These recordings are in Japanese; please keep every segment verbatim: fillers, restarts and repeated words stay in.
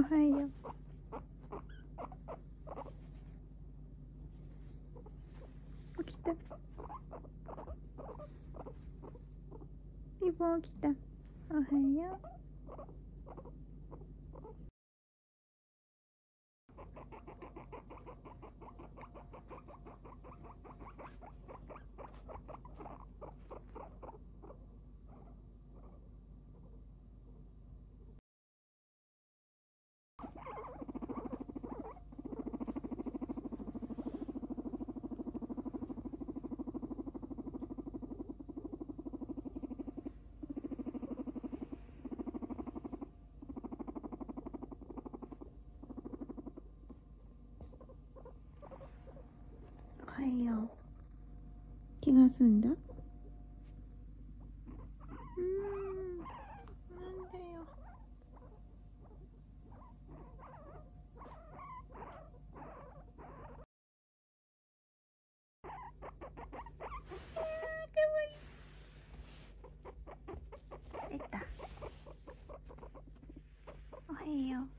おはよう。起きた。ピボ起きた。おはよう。気が済んだ？うーん、なんでよ。あー、かわいい。出た。おはよう。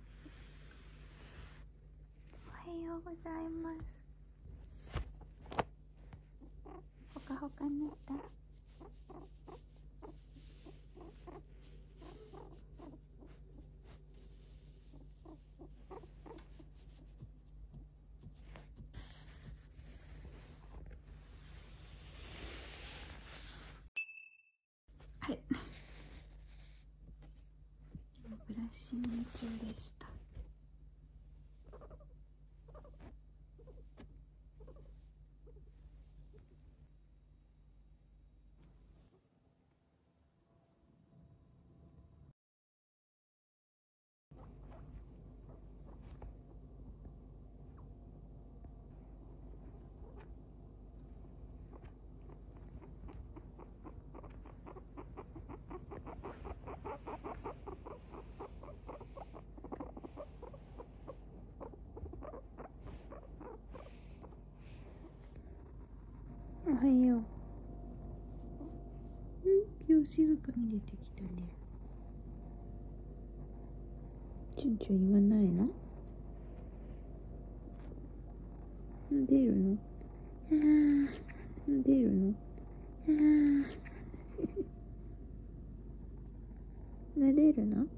おはようございます。ほかほかになった。あれブラッシング中でした。おはよう。うん、今日静かに出てきたね。チュンチュン言わないの？のでるの？あー、のでるの？あー、なでるの？う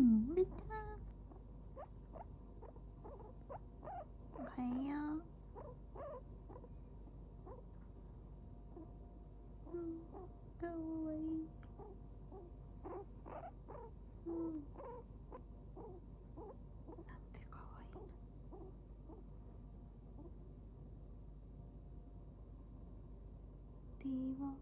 ん、出た。おはよう。かわいい。うん、なんてかわいいの。では。